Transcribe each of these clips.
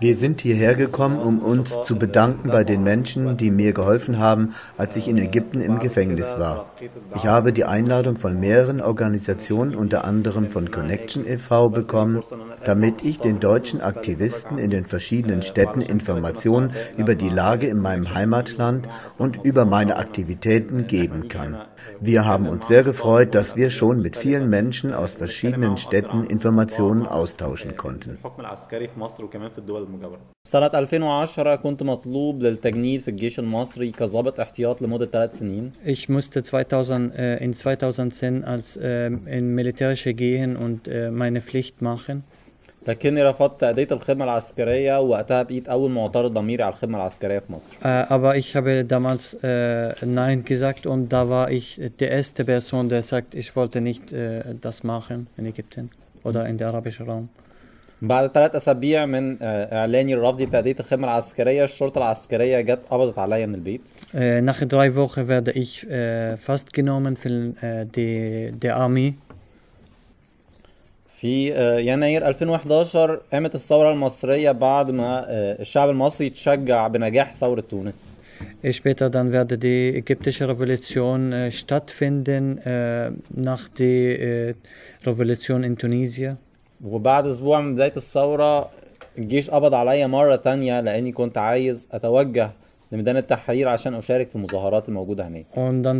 Wir sind hierher gekommen, um uns zu bedanken bei den Menschen, die mir geholfen haben, als ich in Ägypten im Gefängnis war. Ich habe die Einladung von mehreren Organisationen, unter anderem von Connection e.V. bekommen, damit ich den deutschen Aktivisten in den verschiedenen Städten Informationen über die Lage in meinem Heimatland und über meine Aktivitäten geben kann. Wir haben uns sehr gefreut, dass wir schon mit vielen Menschen aus verschiedenen Städten Informationen austauschen konnten. Ich musste in 2010 als in militärische gehen und meine Pflicht machen. Aber ich habe damals Nein gesagt und da war ich die erste Person, der sagt, ich wollte nicht das machen in Ägypten. Oder in der arabischen Raum. Nach 3 Wochen werde ich festgenommen von der Armee. Später dann werde die ägyptische Revolution stattfinden nach der Revolution in Tunesien. Und dann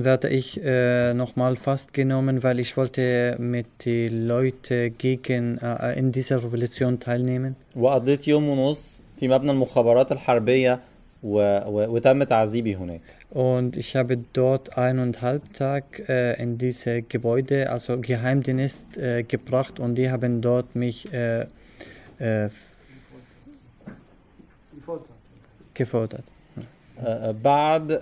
werde ich nochmal festgenommen, weil ich wollte mit den Leuten gegen in dieser Revolution teilnehmen. Und ich habe dort 1,5 Tage in dieses Gebäude, also Geheimdienst, gebracht und die haben dort mich gefordert. بعد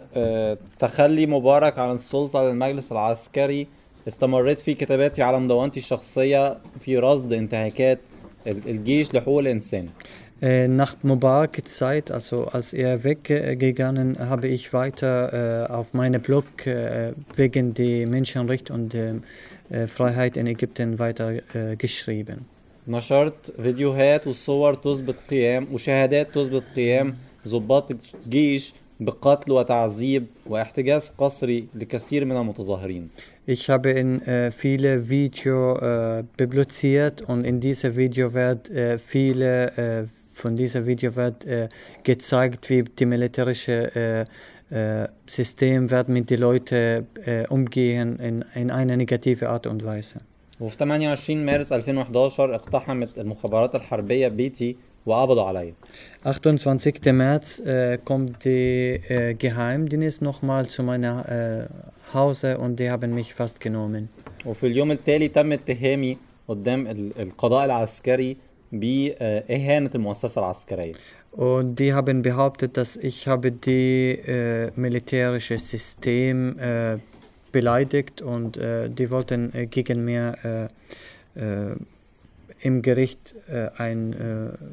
تخلي مبارك عن السلطة للمجلس العسكري استمرت في كتاباتي على مدونتي الشخصية في رصد انتهاكات الجيش لحقوق الإنسان. Nach Mubaraks Zeit, also als er weggegangen ist, habe ich weiter auf meinem Blog wegen der Menschenrechte und Freiheit in Ägypten weiter geschrieben. نشرت فيديوهات وصور تثبت قيام وشهادات تثبت قيام ضباط الجيش بقتل وتعذيب واحتجاز قسري لكثير من المتظاهرين. Ich habe in viele Videos publiziert und in diesem Video wird gezeigt, wie das militärische System wird mit den Leuten umgehen in eine negative Art und Weise. وفي 28 مارس 2011 اقتحمت المخابرات الحربية بيتي وقبضوا علي. 28. März kommt die Geheimdienst nochmal zu meiner Hause und die haben mich festgenommen. وفي اليوم التالي تم اتهامي قدام القضاء العسكري بإهانة المؤسسة العسكرية. Und die haben behauptet, dass ich habe die militärische System beleidigt und die wollten gegen mir im Gericht einen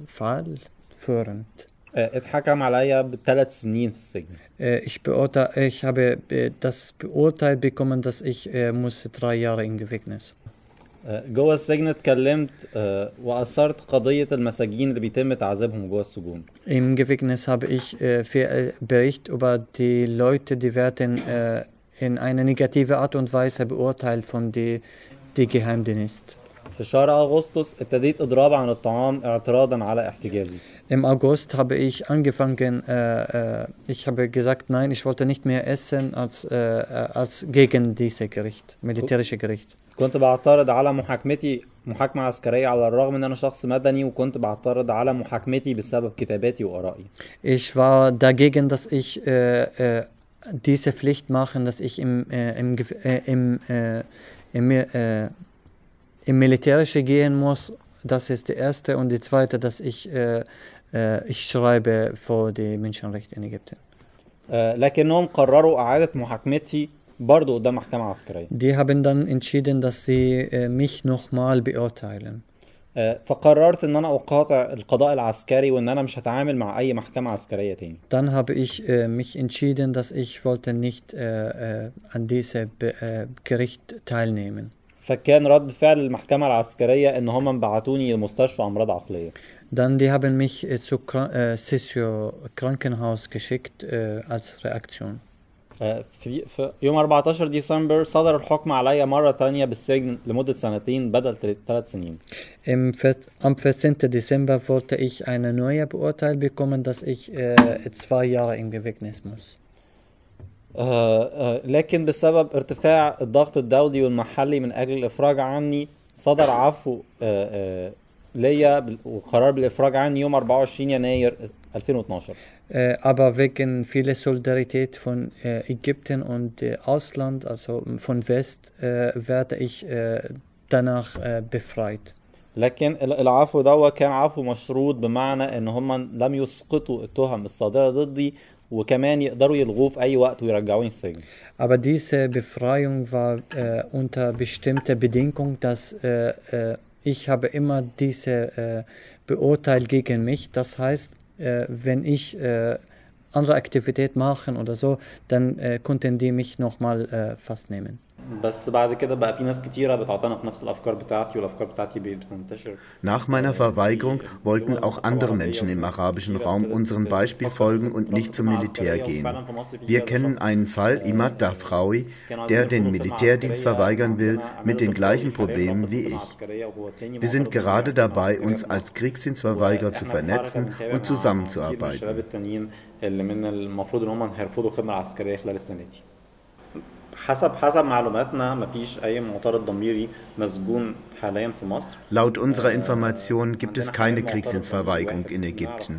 Fall führen. Ich habe das beurteilt bekommen, dass ich 3 Jahre im Gefängnis muss. جوه السجن اتكلمت واثرت قضيه المساجين اللي بيتم تعذيبهم جوه السجون. Im Gefängnis habe ich viel Bericht über die Leute, die werden in eine negative Art und Weise beurteilt von die Geheimdienst. في شهر أغسطس ابتديت إضراب عن الطعام اعتراضا على احتجازي. Im August habe ich angefangen, ich habe gesagt, nein, ich wollte nicht mehr essen als gegen dieses Gericht, militärische Gericht. كنت بعترض على محاكمة عسكرية على الرغم ان انا شخص مدني وكنت بعترض على محاكمتي بسبب كتاباتي وآرائي. Ich war dagegen, dass ich diese Pflicht machen, dass ich im Militärischen gehen muss. Das ist die erste und die zweite, dass ich schreibe für die Menschenrechte in Ägypten. لكنهم قرروا إعادة محاكمتي. Die haben dann entschieden, dass sie mich nochmal beurteilen. Dann habe ich mich entschieden, dass ich wollte nicht an diesem Gericht teilnehmen. فكان رد فعل المحكمة العسكرية ان هم مبعتوني لمستشفى امراض عقلية. Dann die haben mich zu Sessio Krankenhaus geschickt als Reaktion. في يوم 14 ديسمبر صدر الحكم عليا مرة تانية بالسجن لمدة سنتين بدل 3 سنين. Am 14. Dezember wollte ich eine neue Beurteilung bekommen, dass ich 2 Jahre im Gefängnis muss. لكن بسبب ارتفاع الضغط الدولي والمحلي من أجل الإفراج عني صدر عفو ليا وقرار بالإفراج عني يوم 24 يناير 2012. Aber wegen vieler Solidarität von Ägypten und Ausland, also von West, werde ich danach befreit. لكن العفو ده كان عفو مشروط بمعنى ان هم لم يسقطوا التهم الصادرة ضدي وكمان يقدروا يلغوه في اي وقت ويرجعوني السجن. Aber diese Befreiung war unter bestimmter Bedingung, dass ich habe immer diese Beurteilung gegen mich, das heißt, wenn ich andere Aktivität machen oder so, dann konnten die mich nochmal festnehmen. Nach meiner Verweigerung wollten auch andere Menschen im arabischen Raum unserem Beispiel folgen und nicht zum Militär gehen. Wir kennen einen Fall, Imad Dafrau, der den Militärdienst verweigern will, mit den gleichen Problemen wie ich. Wir sind gerade dabei, uns als Kriegsdienstverweigerer zu vernetzen und zusammenzuarbeiten. حسب معلوماتنا مفيش أي معترض ضميري مسجون حاليا في مصر. Laut unserer Informationen gibt es keine Kriegsdienstverweigerung in Ägypten.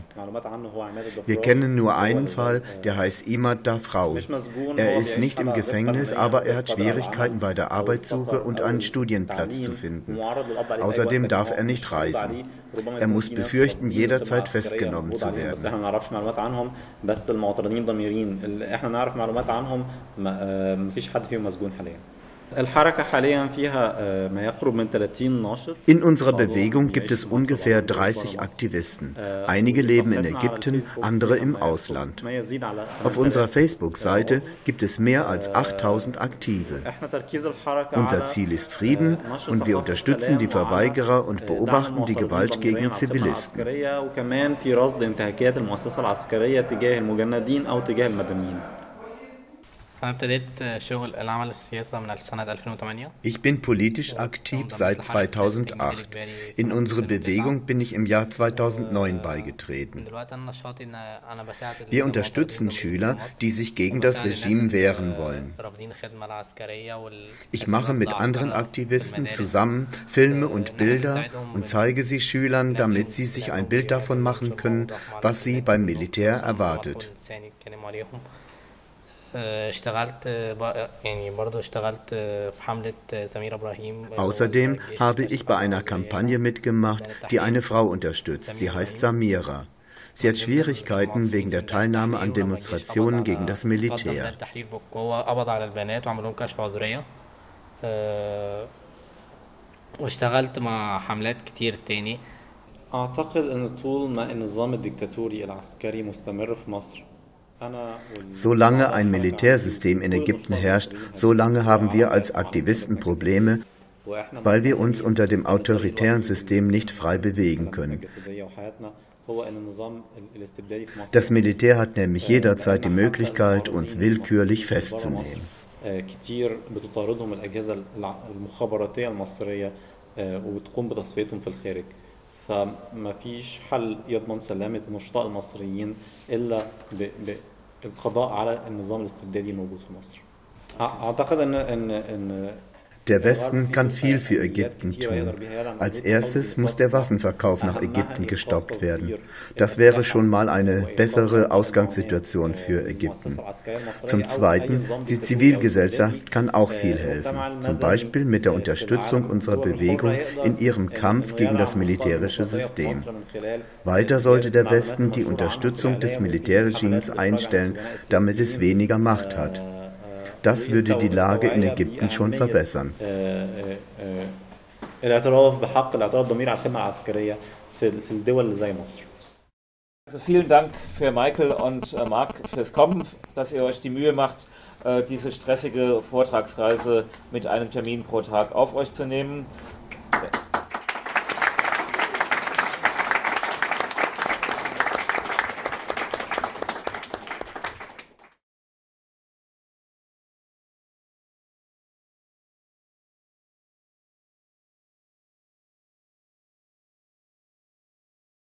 Wir kennen nur einen Fall, der heißt Imad Dafrau. Er ist nicht im Gefängnis, aber er hat Schwierigkeiten bei der Arbeitssuche und einen Studienplatz zu finden. Außerdem darf er nicht reisen. Er muss befürchten, jederzeit festgenommen zu werden. In unserer Bewegung gibt es ungefähr 30 Aktivisten. Einige leben in Ägypten, andere im Ausland. Auf unserer Facebook-Seite gibt es mehr als 8000 Aktive. Unser Ziel ist Frieden und wir unterstützen die Verweigerer und beobachten die Gewalt gegen Zivilisten. Ich bin politisch aktiv seit 2008. In unsere Bewegung bin ich im Jahr 2009 beigetreten. Wir unterstützen Schüler, die sich gegen das Regime wehren wollen. Ich mache mit anderen Aktivisten zusammen Filme und Bilder und zeige sie Schülern, damit sie sich ein Bild davon machen können, was sie beim Militär erwartet. اشتغلت في حملة سميرة أبو رحيم. Außerdem habe ich bei einer Kampagne mitgemacht, die eine Frau unterstützt. Sie heißt Samira. Sie hat Schwierigkeiten wegen der Teilnahme an Demonstrationen gegen das Militär. واشتغلت مع حملات كتير تاني. أعتقد أن طول ما النظام الدكتاتوري العسكري مستمر في مصر. Solange ein Militärsystem in Ägypten herrscht, solange haben wir als Aktivisten Probleme, weil wir uns unter dem autoritären System nicht frei bewegen können. Das Militär hat nämlich jederzeit die Möglichkeit, uns willkürlich festzunehmen. فما فيش حل يضمن سلامة النشطاء المصريين إلا بالقضاء على النظام الاستبدادي الموجود في مصر. أعتقد أن Der Westen kann viel für Ägypten tun. Als erstes muss der Waffenverkauf nach Ägypten gestoppt werden. Das wäre schon mal eine bessere Ausgangssituation für Ägypten. Zum Zweiten, die Zivilgesellschaft kann auch viel helfen. Zum Beispiel mit der Unterstützung unserer Bewegung in ihrem Kampf gegen das militärische System. Weiter sollte der Westen die Unterstützung des Militärregimes einstellen, damit es weniger Macht hat. Das würde die Lage in Ägypten schon verbessern. Also vielen Dank für Michael und Mark fürs Kommen, dass ihr euch die Mühe macht, diese stressige Vortragsreise mit einem Termin pro Tag auf euch zu nehmen.